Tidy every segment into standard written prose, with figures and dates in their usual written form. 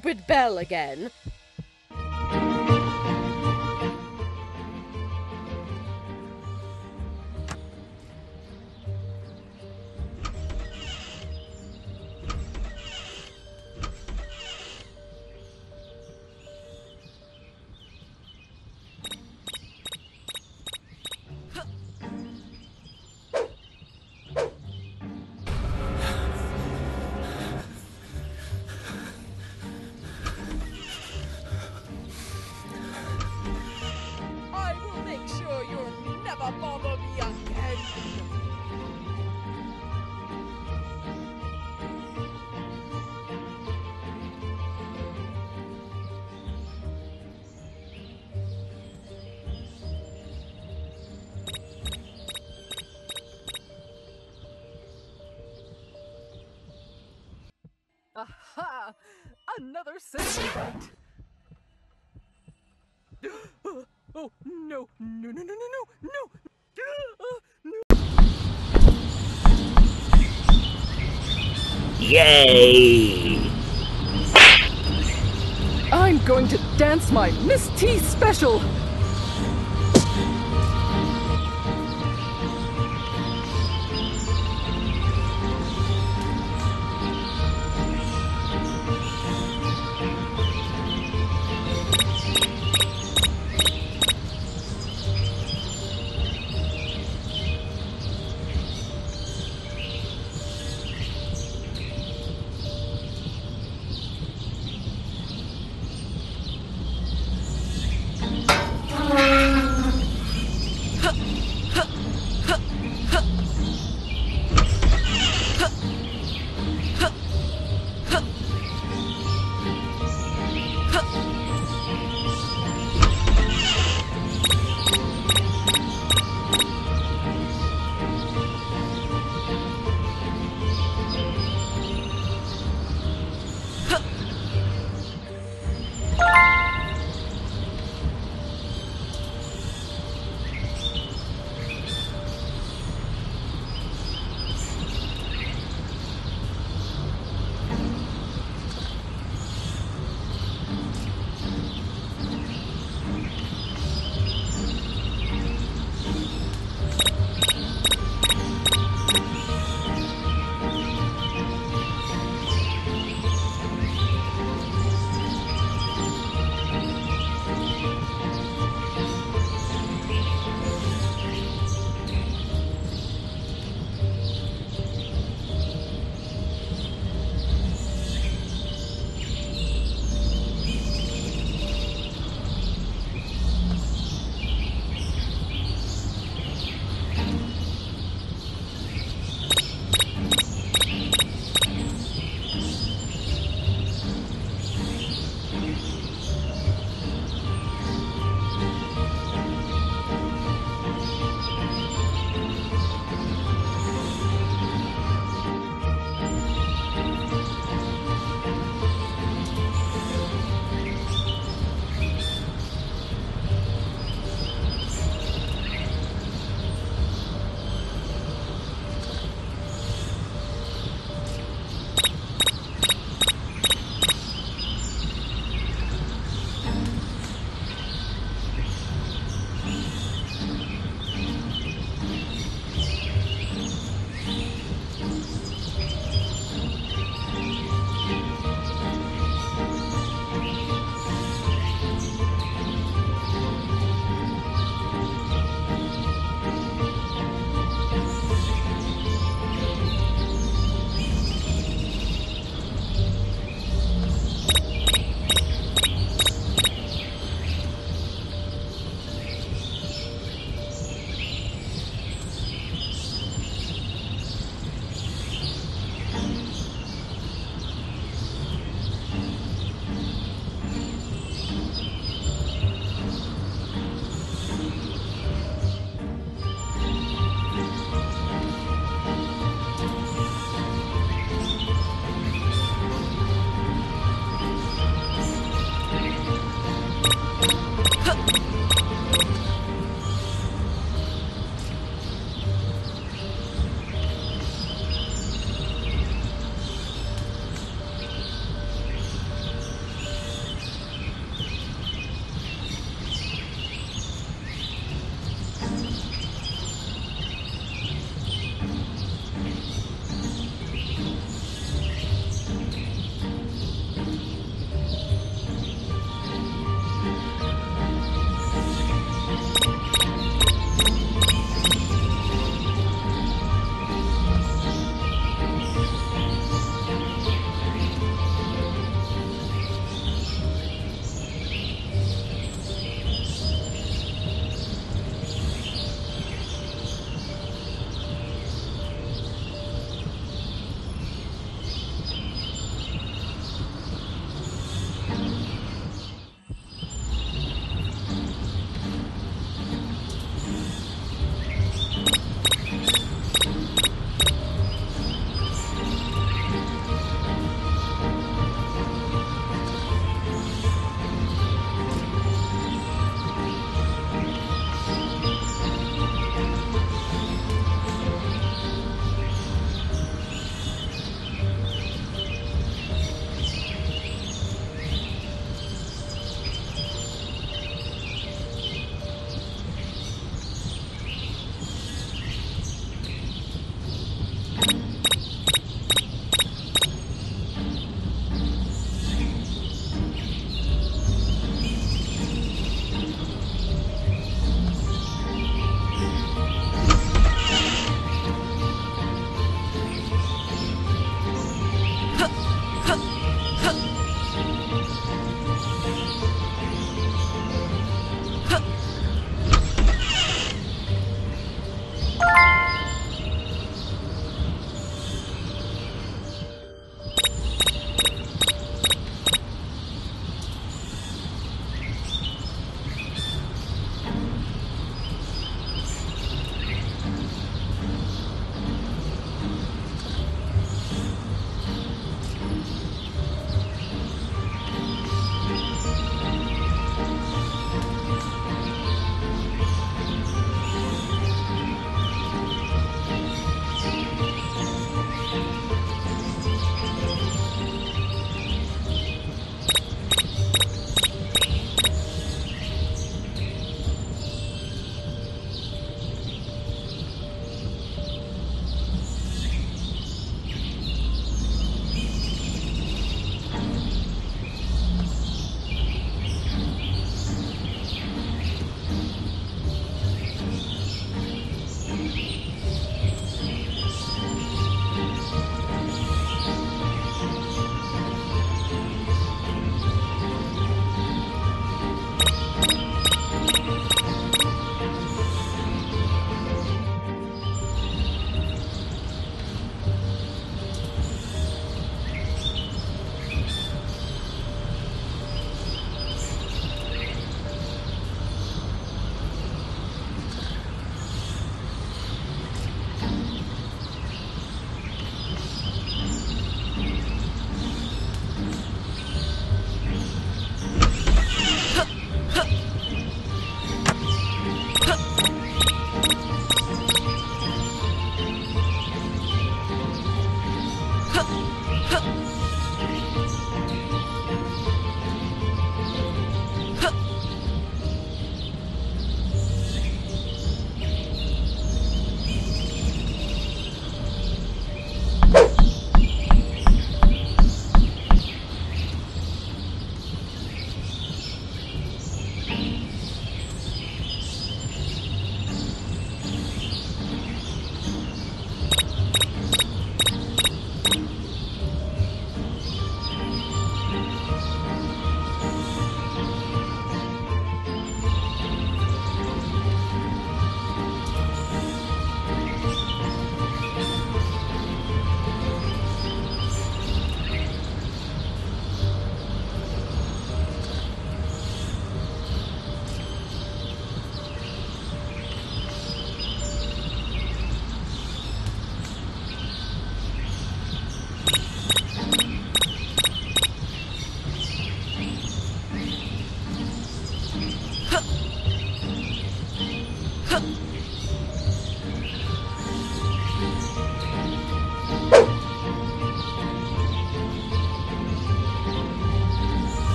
stupid bell again. Aha! Another satellite! Oh, no, no, no, no, no, no, no! Yay! I'm going to dance my Miss T special!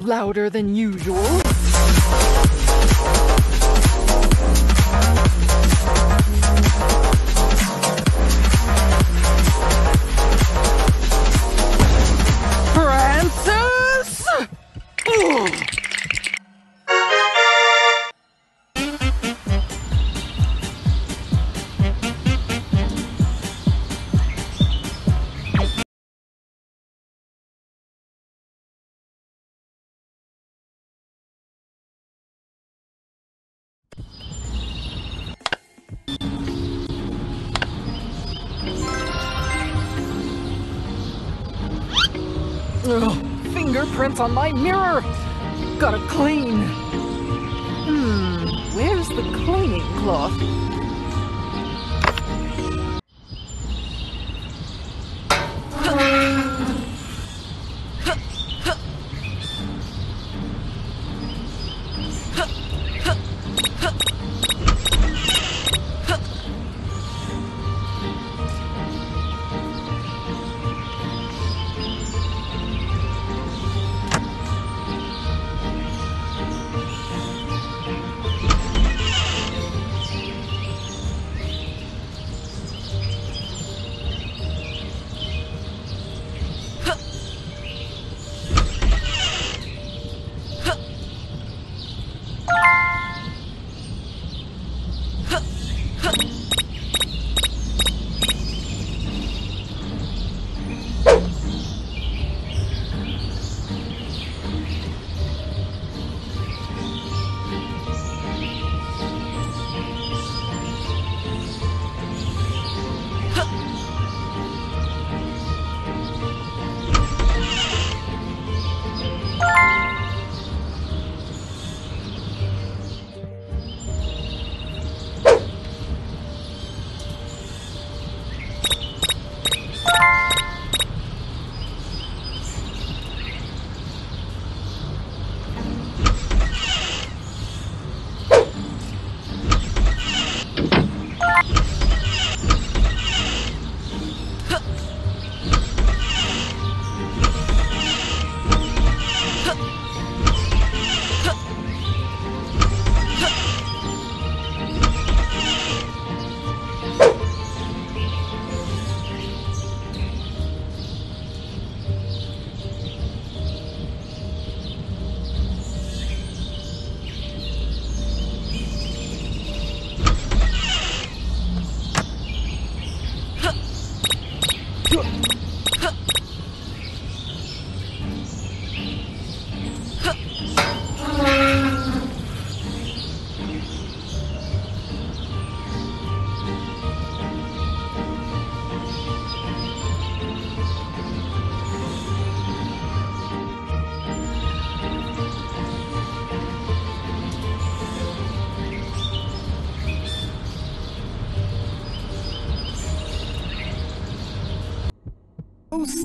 Louder than usual. Fingerprints on my mirror! Gotta clean! cloth.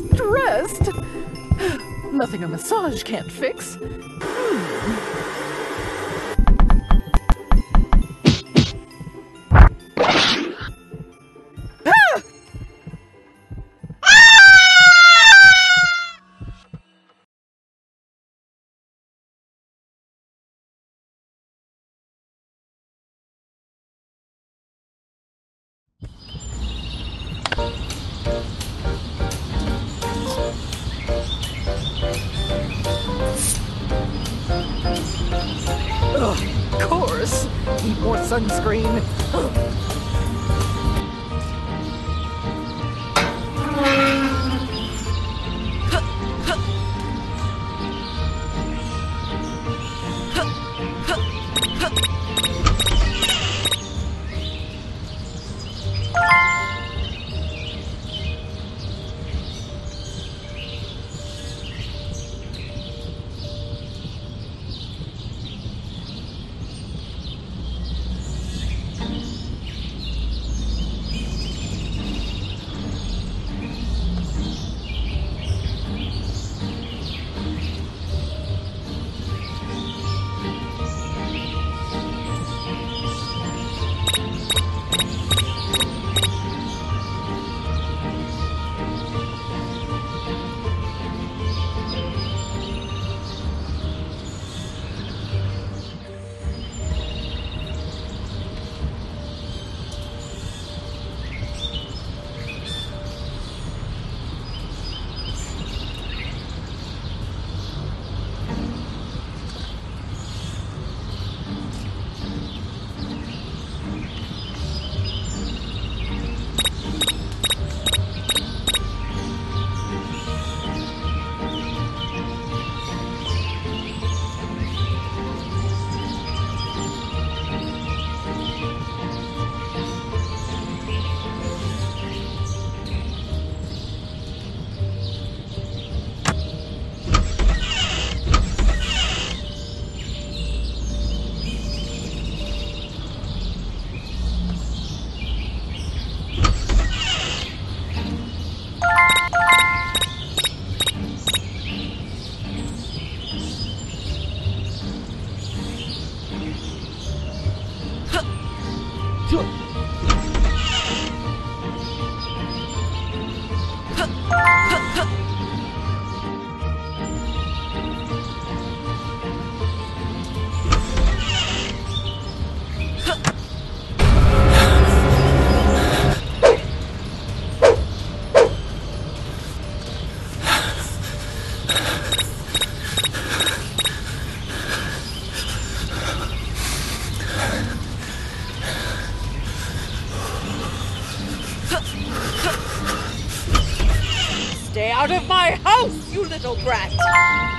Stressed? Nothing a massage can't fix. Of course! Need more sunscreen! Stay out of my house, you little brat!